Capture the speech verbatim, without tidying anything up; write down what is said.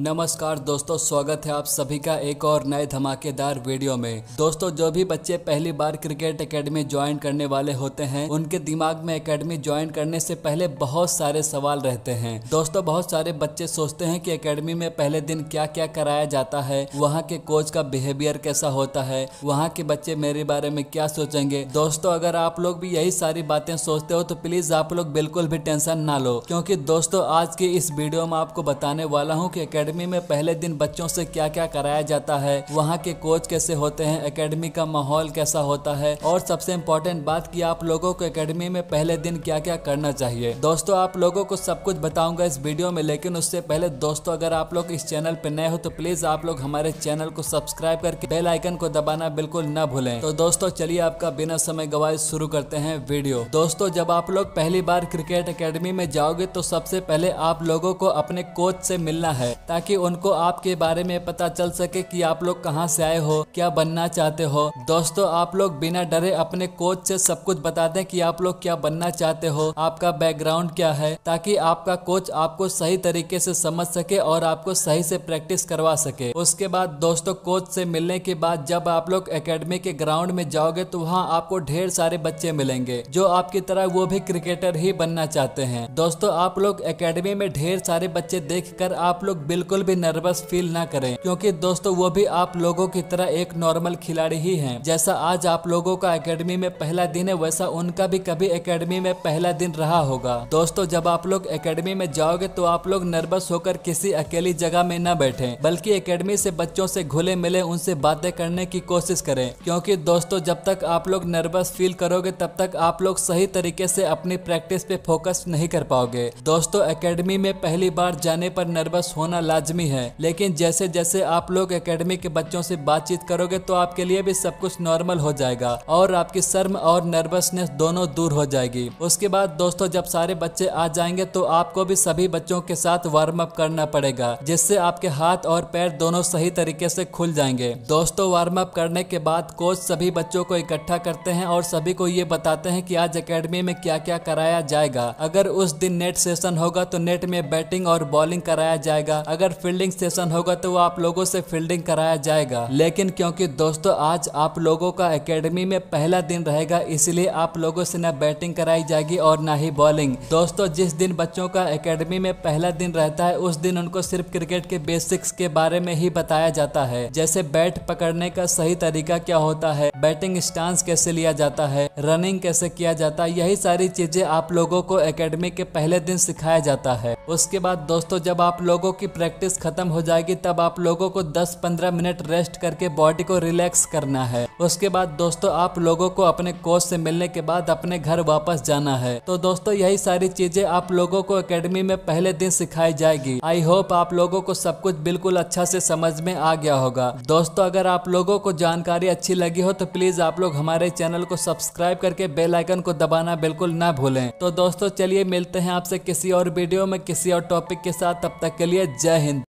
नमस्कार दोस्तों, स्वागत है आप सभी का एक और नए धमाकेदार वीडियो में। दोस्तों, जो भी बच्चे पहली बार क्रिकेट एकेडमी ज्वाइन करने वाले होते हैं उनके दिमाग में एकेडमी ज्वाइन करने से पहले बहुत सारे सवाल रहते हैं। दोस्तों, बहुत सारे बच्चे सोचते हैं कि एकेडमी में पहले दिन क्या क्या कराया जाता है, वहाँ के कोच का बिहेवियर कैसा होता है, वहाँ के बच्चे मेरे बारे में क्या सोचेंगे। दोस्तों, अगर आप लोग भी यही सारी बातें सोचते हो तो प्लीज आप लोग बिल्कुल भी टेंशन ना लो, क्योंकि दोस्तों आज की इस वीडियो में आपको बताने वाला हूँ कि एकेडमी में पहले दिन बच्चों से क्या क्या कराया जाता है, वहाँ के कोच कैसे होते हैं, एकेडमी का माहौल कैसा होता है, और सबसे इम्पोर्टेंट बात कि आप लोगों को एकेडमी में पहले दिन क्या क्या करना चाहिए। दोस्तों, आप लोगों को सब कुछ बताऊंगा इस वीडियो में, लेकिन उससे पहले दोस्तों अगर आप लोग इस चैनल पर नए हो तो प्लीज आप लोग हमारे चैनल को सब्सक्राइब करके बेल आइकन को दबाना बिल्कुल न भूलें। तो दोस्तों चलिए आपका बिना समय गवाए शुरू करते हैं वीडियो। दोस्तों, जब आप लोग पहली बार क्रिकेट एकेडमी में जाओगे तो सबसे पहले आप लोगों को अपने कोच से मिलना है, ताकि उनको आपके बारे में पता चल सके कि आप लोग कहाँ से आए हो, क्या बनना चाहते हो। दोस्तों, आप लोग बिना डरे अपने कोच से सब कुछ बता दें कि आप लोग क्या बनना चाहते हो, आपका बैकग्राउंड क्या है, ताकि आपका कोच आपको सही तरीके से समझ सके और आपको सही से प्रैक्टिस करवा सके। उसके बाद दोस्तों कोच से मिलने के बाद जब आप लोग एकेडमी के ग्राउंड में जाओगे तो वहाँ आपको ढेर सारे बच्चे मिलेंगे जो आपकी तरह वो भी क्रिकेटर ही बनना चाहते हैं। दोस्तों, आप लोग एकेडमी में ढेर सारे बच्चे देख कर आप लोग बिल्कुल भी नर्वस फील ना करें, क्योंकि दोस्तों वो भी आप लोगों की तरह एक नॉर्मल खिलाड़ी ही हैं। जैसा आज आप लोगों का एकेडमी में पहला दिन है वैसा उनका भी कभी एकेडमी में पहला दिन रहा होगा। दोस्तों, जब आप लोग एकेडमी में जाओगे तो आप लोग नर्वस होकर किसी अकेली जगह में न बैठें, बल्कि एकेडमी से बच्चों से घुले मिले उनसे बातें करने की कोशिश करें, क्योंकि दोस्तों जब तक आप लोग नर्वस फील करोगे तब तक आप लोग सही तरीके से अपनी प्रैक्टिस पे फोकस नहीं कर पाओगे। दोस्तों, एकेडमी में पहली बार जाने पर नर्वस होना लाजमी है, लेकिन जैसे जैसे आप लोग एकेडमी के बच्चों से बातचीत करोगे तो आपके लिए भी सब कुछ नॉर्मल हो जाएगा और आपकी शर्म और नर्वसनेस दोनों दूर हो जाएगी। उसके बाद दोस्तों जब सारे बच्चे आ जाएंगे तो आपको भी सभी बच्चों के साथ वार्म अप करना पड़ेगा, जिससे आपके हाथ और पैर दोनों सही तरीके से खुल जाएंगे। दोस्तों, वार्म अप करने के बाद कोच सभी बच्चों को इकट्ठा करते हैं और सभी को ये बताते हैं कि आज एकेडमी में क्या क्या कराया जाएगा। अगर उस दिन नेट सेशन होगा तो नेट में बैटिंग और बॉलिंग कराया जाएगा, अगर फील्डिंग सेशन होगा तो आप लोगों से फील्डिंग कराया जाएगा। लेकिन क्योंकि दोस्तों आज आप लोगों का एकेडमी में पहला दिन रहेगा, इसलिए आप लोगों से ना बैटिंग कराई जाएगी और ना ही बॉलिंग। दोस्तों, जिस दिन बच्चों का एकेडमी में पहला दिन रहता है उस दिन उनको सिर्फ क्रिकेट के बेसिक्स के बारे में ही बताया जाता है, जैसे बैट पकड़ने का सही तरीका क्या होता है, बैटिंग स्टांस कैसे लिया जाता है, रनिंग कैसे किया जाता है, यही सारी चीजें आप लोगों को एकेडमी के पहले दिन सिखाया जाता है। उसके बाद दोस्तों जब आप लोगों की प्रैक्टिस खत्म हो जाएगी तब आप लोगों को दस पंद्रह मिनट रेस्ट करके बॉडी को रिलैक्स करना है। उसके बाद दोस्तों आप लोगों को अपने कोच से मिलने के बाद अपने घर वापस जाना है। तो दोस्तों यही सारी चीजें आप लोगों को एकेडमी में पहले दिन सिखाई जाएगी। आई होप आप लोगों को सब कुछ बिल्कुल अच्छा से समझ में आ गया होगा। दोस्तों, अगर आप लोगों को जानकारी अच्छी लगी हो तो प्लीज आप लोग हमारे चैनल को सब्सक्राइब करके बेल आइकन को दबाना बिल्कुल ना भूलें। तो दोस्तों चलिए मिलते हैं आपसे किसी और वीडियो में किसी और टॉपिक के साथ, तब तक के लिए जय हिंद।